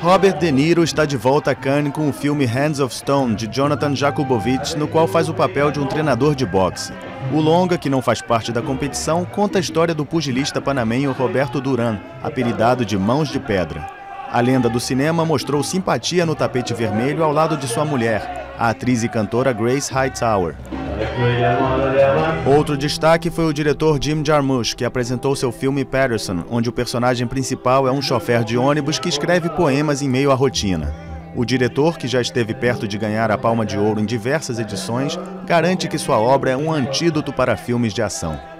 Robert De Niro está de volta a Cannes com o filme Hands of Stone, de Jonathan Jakubowicz, no qual faz o papel de um treinador de boxe. O longa, que não faz parte da competição, conta a história do pugilista panamenho Roberto Duran, apelidado de Mãos de Pedra. A lenda do cinema mostrou simpatia no tapete vermelho ao lado de sua mulher, a atriz e cantora Grace Hightower. Outro destaque foi o diretor Jim Jarmusch, que apresentou seu filme Paterson, onde o personagem principal é um chofer de ônibus que escreve poemas em meio à rotina. O diretor, que já esteve perto de ganhar a Palma de Ouro em diversas edições, garante que sua obra é um antídoto para filmes de ação.